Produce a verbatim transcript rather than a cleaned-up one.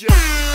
Just